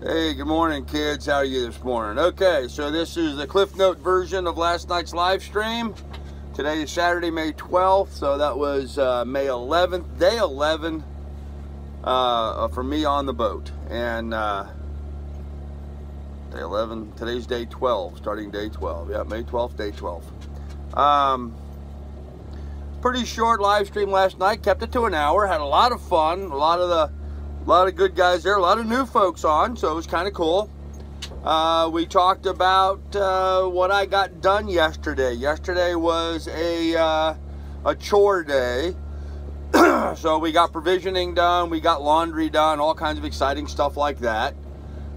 Hey, good morning, kids. How are you this morning? Okay, so this is the Cliff Note version of last night's live stream. Today is Saturday, May 12th, so that was May 11th, day 11 for me on the boat. And day 11, today's day 12, starting day 12. Yeah, May 12th, day 12. Pretty short live stream last night, kept it to an hour, had a lot of fun, a lot of good guys there, a lot of new folks on, so it was kind of cool. We talked about what I got done yesterday. Yesterday was a chore day. So we got provisioning done, we got laundry done, all kinds of exciting stuff like that.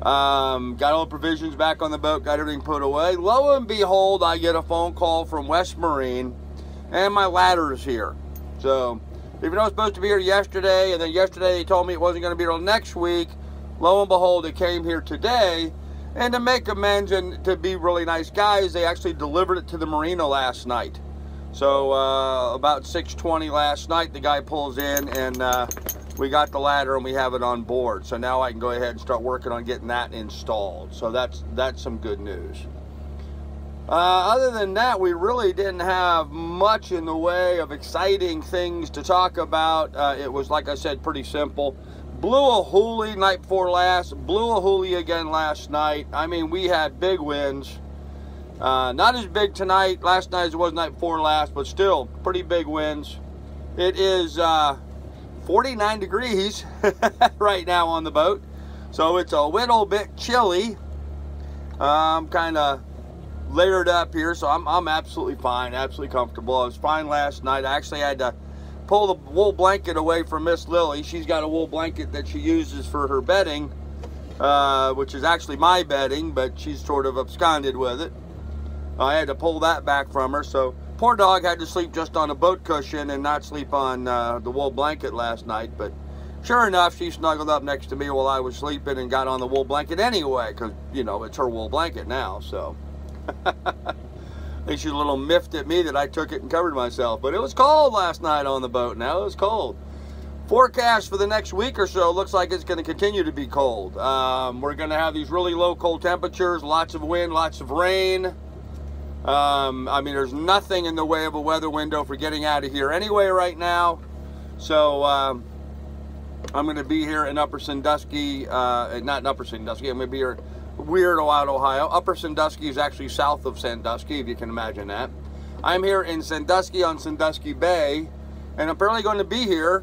Got all the provisions back on the boat, got everything put away. Lo and behold, I get a phone call from West Marine, and my ladder is here. So even though it was supposed to be here yesterday, and then yesterday they told me it wasn't going to be here till next week, lo and behold, it came here today. And to make amends and to be really nice guys, they actually delivered it to the marina last night. So about 6:20 last night, the guy pulls in, and we got the ladder and we have it on board. So now I can go ahead and start working on getting that installed. So that's some good news. Other than that, we really didn't have much in the way of exciting things to talk about. It was, like I said, pretty simple. Blew a hoolie night before last, blew a hoolie again last night. I mean, we had big wins. Not as big tonight, last night as it was night before last, but still pretty big wins. It is 49 degrees right now on the boat. So it's a little bit chilly. I'm kind of layered up here, so I'm absolutely fine, absolutely comfortable. I was fine last night. I actually had to pull the wool blanket away from Miss Lily. She's got a wool blanket that she uses for her bedding, which is actually my bedding, but she's sort of absconded with it. I had to pull that back from her, so poor dog had to sleep just on a boat cushion and not sleep on the wool blanket last night. But sure enough, she snuggled up next to me while I was sleeping and got on the wool blanket anyway, because, you know, it's her wool blanket now, so. I think she was a little miffed at me that I took it and covered myself. But it was cold last night on the boat. Now it was cold. Forecast for the next week or so looks like it's going to continue to be cold. We're going to have these really low cold temperatures, lots of wind, lots of rain. I mean, there's nothing in the way of a weather window for getting out of here anyway right now. So I'm going to be here in Upper Sandusky, not in Upper Sandusky, I'm going to be here Weirdo out, Ohio. Upper Sandusky is actually south of Sandusky, if you can imagine that. I'm here in Sandusky on Sandusky Bay, and I'm apparently going to be here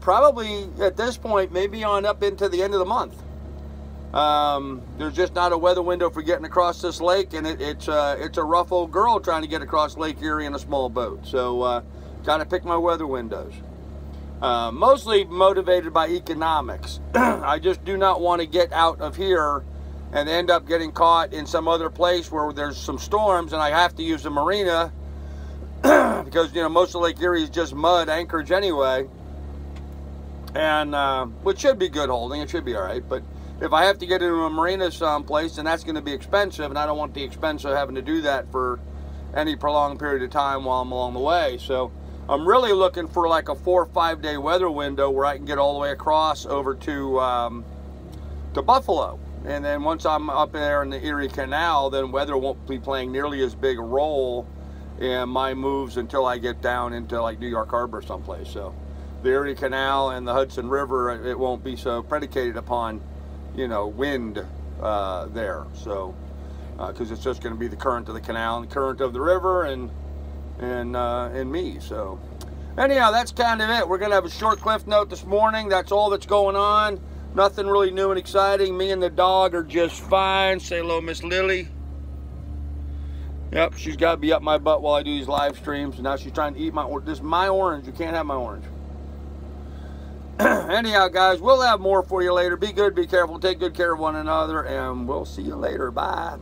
probably at this point, maybe on up into the end of the month. There's just not a weather window for getting across this lake, and it's a rough old girl trying to get across Lake Erie in a small boat. So got to pick my weather windows. Mostly motivated by economics. I just do not want to get out of here and end up getting caught in some other place where there's some storms and I have to use the marina because, you know, most of Lake Erie is just mud anchorage anyway, and which should be good holding, it should be all right. But if I have to get into a marina someplace, then that's going to be expensive, and I don't want the expense of having to do that for any prolonged period of time while I'm along the way. So I'm really looking for like a 4 or 5 day weather window where I can get all the way across over to Buffalo. And then once I'm up there in the Erie Canal, then weather won't be playing nearly as big a role in my moves until I get down into like New York Harbor someplace. So the Erie Canal and the Hudson River, it won't be so predicated upon, you know, wind there. So, because it's just going to be the current of the canal and the current of the river and me. So anyhow, that's kind of it. We're going to have a short Cliff Note this morning. That's all that's going on. Nothing really new and exciting. Me and the dog are just fine. Say hello, Miss Lily. Yep, she's got to be up my butt while I do these live streams. Now she's trying to eat my orange. You can't have my orange. Anyhow, guys, we'll have more for you later. Be good, be careful, take good care of one another, and we'll see you later. Bye.